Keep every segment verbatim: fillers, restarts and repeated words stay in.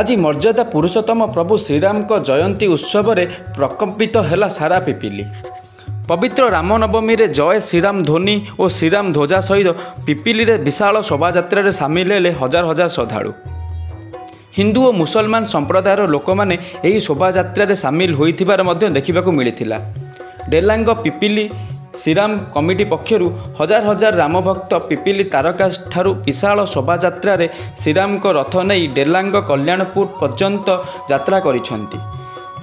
आज मर्यादा पुरुषोत्तम प्रभु श्रीराम को जयंती उत्सव रे प्रकम्पित हैला सारा पिपिली। पवित्र रामनवमी रे जय श्रीराम ध्वनि और श्रीराम ध्वजा सहित पिपिली रे विशाल शोभायात्रा रे सामिल हेले हजार हजार श्रद्धालु। हिंदू और मुसलमान संप्रदायर लोक मैंने यही शोभायात्रा रे सामिल होइथिबार मध्य देखिबाकू मिलिथिला। डेलांग पिपिली श्रीराम कमिटी पक्षरु हजार हजार राम भक्त पिपिली तारकाश ठारू विशाल शोभायात्रा रे श्रीराम को रथ नहीं डेलांग कल्याणपुर पर्यंत यात्रा करिसेंती।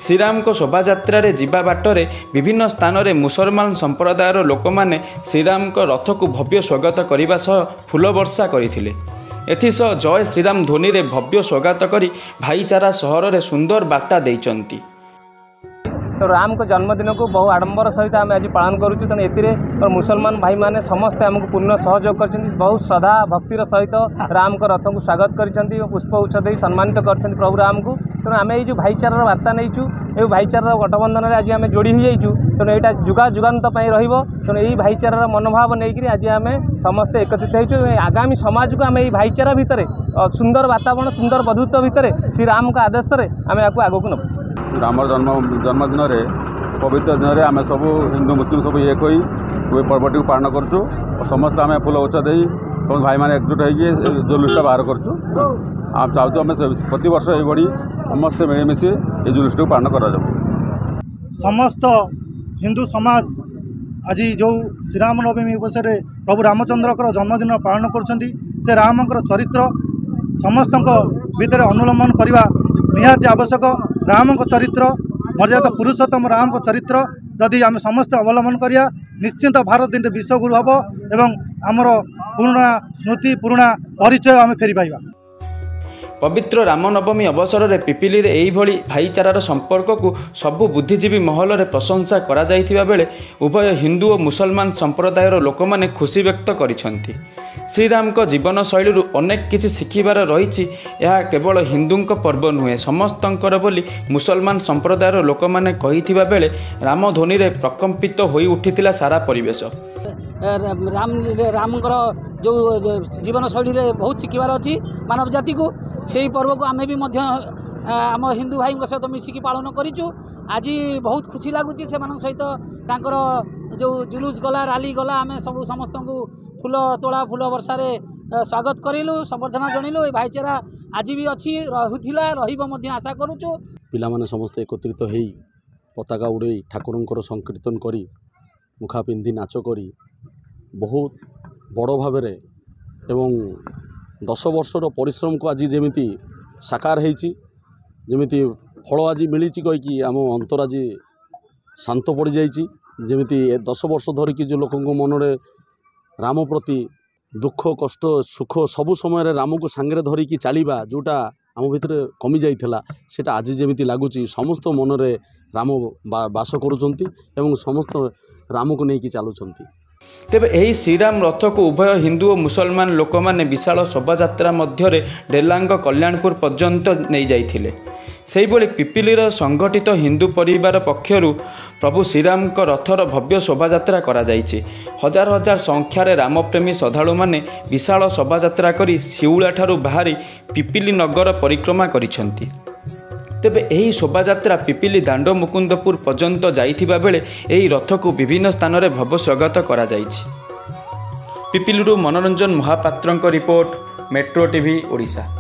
श्रीराम को शोभायात्रा रे जीवा बाटरे विभिन्न स्थान रे मुसलमान संप्रदायर लोक मैंने श्रीराम को रथ को भव्य स्वागत करने सह फूल वर्षा करथिले। एथिसह जय श्रीराम ध्वनि रे भव्य स्वागत करी भाईचारा शहर रे सुंदर वार्ता देइचंती। तो राम को जन्मदिन को बहु आडंबर सहित आम आज पालन करुचु। तेणु एतिरे और मुसलमान भाई मैंने समस्ते आमको पूर्ण सहयोग कर बहुत श्रद्धा भक्तिर सहित राम को रथ को स्वागत कर पुष्प उच्छेद सम्मानित कर प्रभु राम को। तेणु आम ये भाईचारार वार्ता नहींचु ए भाईचारार गठबंधन आज आम जोड़ी हो जाइचु। तेणु यहाँ जुगा जुगांत रो। तेणु यही भाईचारार मनोभाव नहीं आज आम समस्ते एकत्रित हो आगामी समाज को आम ये भाईचारा भितर सुंदर वातावरण सुंदर बंधुत्व भितर श्री राम का आदर्श आम या आगक न राम जन्म जन्मदिन रे पवित्र दिन रे आम सब हिंदू मुस्लिम सब एक होई वे पर्वटी को पालन करचु और समस्त आम फूल उच्छा दे सब भाई मैंने एकजुट हो जुलूसटा बाहर करचु। आप चाहूँ आम प्रत वर्ष ये समस्ते मिलमिशी ये जुलूस को पालन कर समस्त हिंदू समाज आज जो श्रीराम नवमी अवसर में प्रभु रामचंद्र जन्मदिन पालन कर राम चरित्र समस्त भितर अनुलम्बन करवा निहाती आवश्यक। राम को चरित्र मर्यादा पुरुषोत्तम राम को चरित्र जदि आम समस्त अवलम्बन करिया निश्चिंत भारत दिन विश्वगुरु हम एवं आमर पुराणा स्मृति पुराणा परिचय आम फेरी पाइबा। पवित्र रामनवमी अवसर में पिपिली रे एभली भाईचारार संपर्क को सबु बुद्धिजीवी महल रे प्रशंसा करा जाइथिबा बेले उभय हिंदू और मुसलमान संप्रदायर लोक मैंने खुशी व्यक्त करिसेंती। श्रीराम को जीवन शैली रु अनेक किसी शिखिबार रही केवल हिंदू पर्व नुहे समस्तंकर बोली मुसलमान संप्रदायर लोक मैंने बेले राम ध्वनि रे प्रकम्पित होई उठितिला सारा परिवेश। राम राम जो जीवन शैली रे बहुत शिखिबार अछि मानव जाति को से पर्व को आमे भी आम हिंदू भाई सहित मिसिकी पालन करिचु। आज बहुत खुशी लगुच से सहित जो जुलूस गला राली गला आम सब समस्त को फूल तोड़ा फूल वर्षा रे स्वागत करूँ संबर्धना जणिलु। ये भाईचारा आज भी अच्छी रुला रही आशा करूचु। पाने समस्त एकत्रित हो पताका उड़े ठाकुर संकीर्तन करी मुखा पिंधि नाच कर बहुत बड़ भाव एवं दस वर्षर परिश्रम को आज जमी साकार होमि फल आज मिली कहीकि आम अंतर आज शांत पड़ जामि दस वर्ष धरिकी जो लोक मनरे राम प्रति दुख कष्ट सुख सबु समय राम को सांगे धरिकी चलवा जोटा आम भितर कमी जाता से आज जमी लगुच समस्त मन रे राम बास करुँच समस्त राम को लेकिन चलुं। तेब यही श्रीराम रथ को उभय हिंदू और मुसलमान लोक मैंने विशाल शोभायात्रा मध्य डेलांग कल्याणपुर पर्यंत नहीं जाइथिले। सेहि भली पिपिलीर संगठित हिंदू परिवार पक्षर प्रभु श्रीराम को रथर भव्य शोभायात्रा करा जायछि। हजार हजार संख्यार रामप्रेमी श्रद्धालु माने विशाल शोभायात्रा करी सिउला ठारू बाहरी पिपिली नगर परिक्रमा करिसेंती। तेबे यही शोभायात्रा पिपिली दांडो मुकुंदपुर पर्यंत जाइथिबा बेले यही रथ को विभिन्न स्थान में भव्य स्वागत करा जायछि। पिपिलीरु मनोरंजन महापात्रंक रिपोर्ट मेट्रो टीवी ओडिशा।